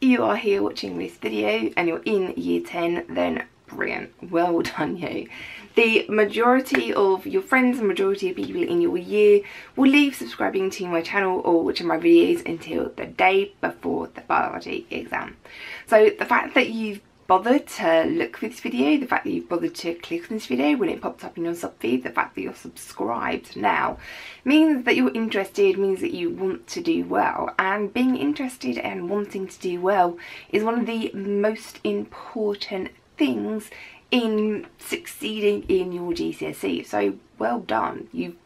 you are here watching this video and you're in year 10, then brilliant, well done you. The majority of your friends and majority of people in your year will leave subscribing to my channel or watching my videos until the day before the biology exam. So the fact that you've bothered to look for this video, the fact that you've bothered to click on this video when it popped up in your sub feed, the fact that you're subscribed now means that you're interested, means that you want to do well, and being interested and wanting to do well is one of the most important things in succeeding in your GCSE. So well done, you've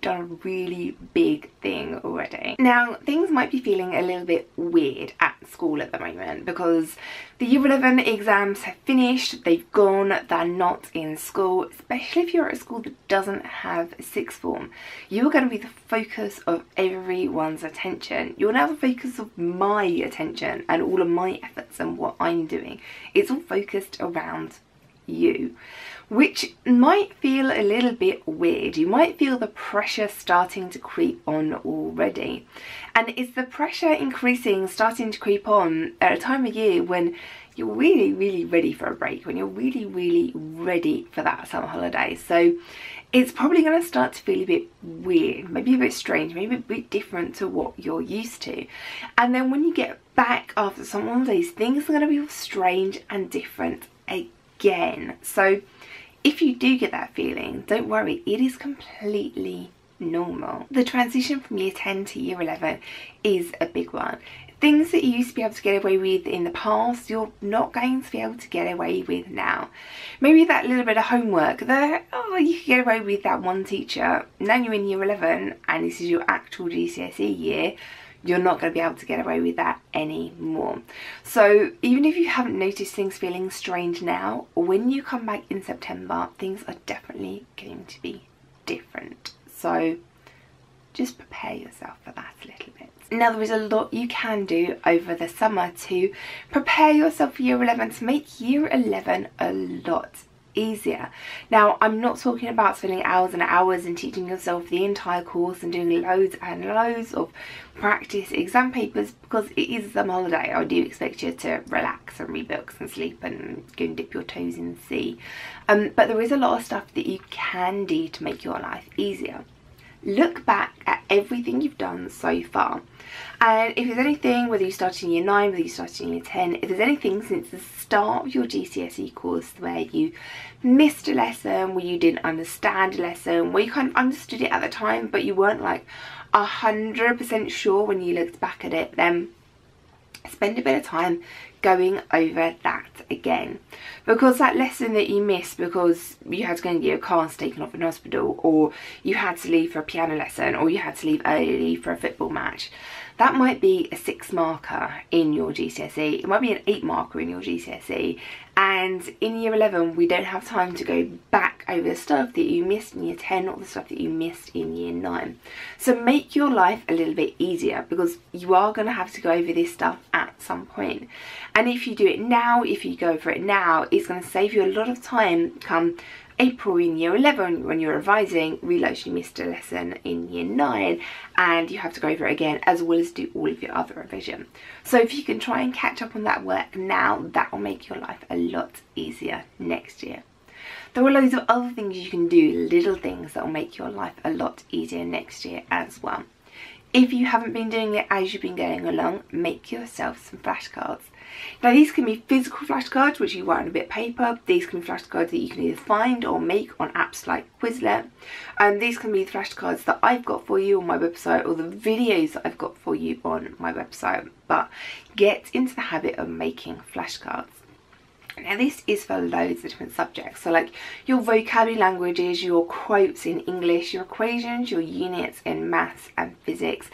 done a really big thing already. Now, things might be feeling a little bit weird at school at the moment because the Year 11 exams have finished, they've gone, they're not in school, especially if you're at a school that doesn't have sixth form. You are going to be the focus of everyone's attention. You're now the focus of my attention and all of my efforts and what I'm doing. It's all focused around you, which might feel a little bit weird. You might feel the pressure starting to creep on already. And is the pressure increasing, starting to creep on at a time of year when you're really, really ready for a break, when you're really, really ready for that summer holiday? So it's probably going to start to feel a bit weird, maybe a bit strange, maybe a bit different to what you're used to. And then when you get back after summer holidays, things are going to be strange and different again. So if you do get that feeling, don't worry, it is completely normal. The transition from year 10 to year 11 is a big one. Things that you used to be able to get away with in the past, you're not going to be able to get away with now. Maybe that little bit of homework that you could get away with that one teacher, now you're in year 11 and this is your actual GCSE year, you're not going to be able to get away with that anymore. So even if you haven't noticed things feeling strange now, when you come back in September, things are definitely going to be different. So just prepare yourself for that a little bit. Now, there is a lot you can do over the summer to prepare yourself for year 11, to make year 11 a lot easier. Now, I'm not talking about spending hours and hours and teaching yourself the entire course and doing loads and loads of practice exam papers, because it is summer holiday. I do expect you to relax and read books and sleep and go and dip your toes in the sea. But there is a lot of stuff that you can do to make your life easier. Look back at everything you've done so far, and if there's anything, whether you started in year 9, whether you started in year 10, if there's anything since the start of your GCSE course where you missed a lesson, where you didn't understand a lesson, where you kind of understood it at the time but you weren't like 100% sure when you looked back at it, then spend a bit of time going over that again, because that lesson that you missed because you had to go and get your car taken off in hospital, or you had to leave for a piano lesson, or you had to leave early for a football match, that might be a 6 marker in your GCSE, it might be an 8 marker in your GCSE, and in year 11 we don't have time to go back over the stuff that you missed in year 10 or the stuff that you missed in year 9. So make your life a little bit easier, because you are going to have to go over this stuff at some point. And if you do it now, if you go for it now, it's going to save you a lot of time come April in year 11 when you're revising, realise you missed a lesson in year 9 and you have to go over it again, as well as do all of your other revision. So if you can try and catch up on that work now, that will make your life a lot easier next year. There are loads of other things you can do, little things that will make your life a lot easier next year as well. If you haven't been doing it as you've been going along, make yourself some flashcards. Now, these can be physical flashcards which you write on a bit of paper, these can be flashcards that you can either find or make on apps like Quizlet, and these can be the flashcards that I've got for you on my website or the videos that I've got for you on my website, but get into the habit of making flashcards. Now, this is for loads of different subjects, so like your vocabulary languages, your quotes in English, your equations, your units in maths and physics.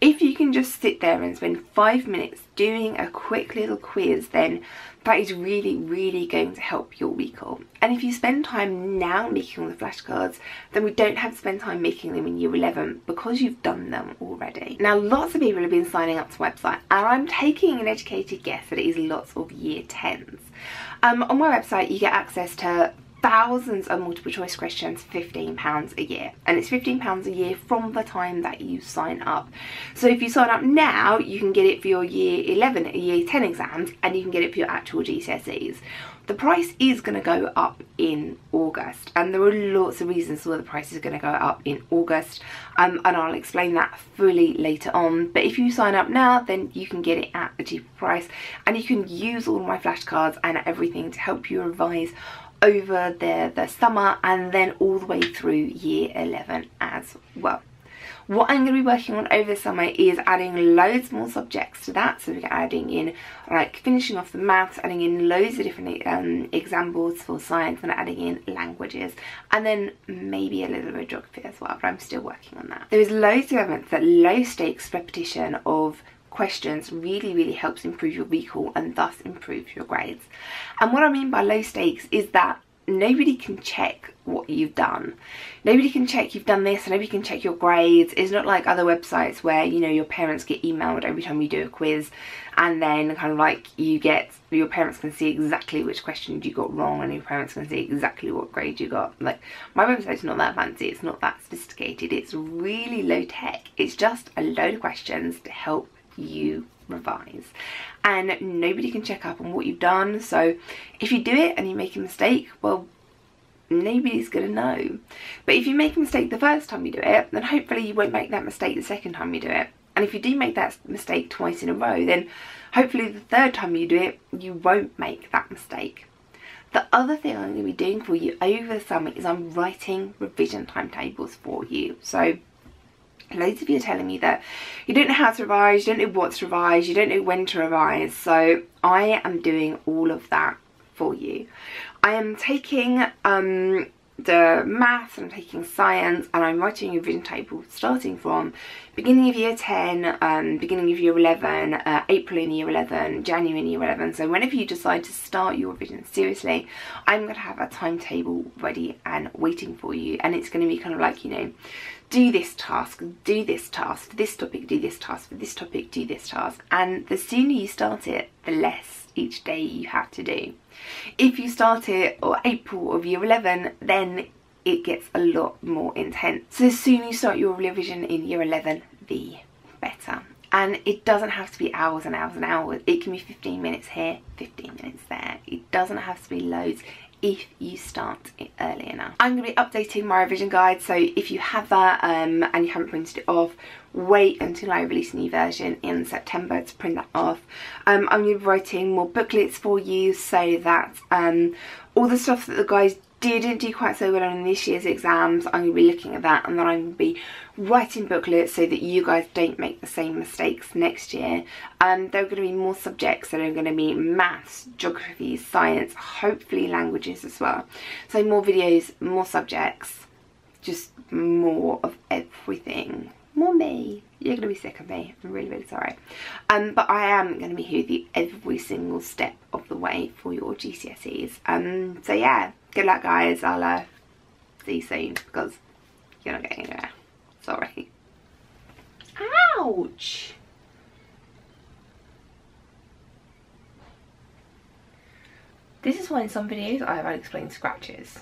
If you can just sit there and spend 5 minutes doing a quick little quiz, then that is really, really going to help your week all. And if you spend time now making the flashcards, then we don't have to spend time making them in year 11 because you've done them already. Now, lots of people have been signing up to my website, and I'm taking an educated guess that it is lots of year 10s. On my website you get access to thousands of multiple choice questions for £15 a year, and it's £15 a year from the time that you sign up. So if you sign up now, you can get it for your year 11 year 10 exams, and you can get it for your actual GCSEs. The price is going to go up in August, and there are lots of reasons why the price is going to go up in August, and I'll explain that fully later on. But if you sign up now, then you can get it at a cheaper price, and you can use all my flashcards and everything to help you revise over the summer and then all the way through year 11 as well. What I'm going to be working on over the summer is adding loads more subjects to that. So we're adding in, like, finishing off the maths, adding in loads of different examples for science, and adding in languages, and then maybe a little bit of geography as well, but I'm still working on that. There is loads of evidence that low stakes repetition of questions really helps improve your recall and thus improve your grades. And what I mean by low stakes is that nobody can check what you've done. Nobody can check you've done this, and nobody can check your grades. It's not like other websites where, you know, your parents get emailed every time you do a quiz, and then kind of like you get, your parents can see exactly which question you got wrong, and your parents can see exactly what grade you got. Like, my website's not that fancy, it's not that sophisticated, it's really low tech. It's just a load of questions to help you revise, and nobody can check up on what you've done. So if you do it and you make a mistake, well, nobody's gonna know. But if you make a mistake the first time you do it, then hopefully you won't make that mistake the second time you do it. And if you do make that mistake twice in a row, then hopefully the third time you do it, you won't make that mistake. The other thing I'm gonna be doing for you over the summer is I'm writing revision timetables for you. So loads of you are telling me that you don't know how to revise, you don't know what to revise, you don't know when to revise. So I am doing all of that for you. I am taking the maths, I'm taking science, and I'm writing a revision table starting from beginning of year 10, beginning of year 11, April in year 11, January in year 11. So whenever you decide to start your revision seriously, I'm going to have a timetable ready and waiting for you, and it's going to be kind of like, you know, do this task, do this task, for this topic, do this task, for this topic, do this task. And the sooner you start it, the less each day you have to do. If you start it or April of year 11, then it gets a lot more intense. So the sooner you start your revision in year 11, the better. And it doesn't have to be hours and hours and hours. It can be 15 minutes here, 15 minutes there. It doesn't have to be loads if you start it early enough. I'm going to be updating my revision guide, so if you have that and you haven't printed it off, wait until I release a new version in September to print that off. I'm going to be writing more booklets for you, so that all the stuff that the guys didn't do quite so well on this year's exams, I'm going to be looking at that, and then I'm going to be writing booklets so that you guys don't make the same mistakes next year. There are going to be more subjects that are going to be maths, geography, science, hopefully languages as well. So more videos, more subjects, just more of everything. More me. You're going to be sick of me. I'm really sorry. But I am going to be here with you every single step of the way for your GCSEs. So yeah, good luck guys. I'll see you soon, because you're not getting anywhere. Sorry. Ouch! This is why in some videos I have unexplained scratches.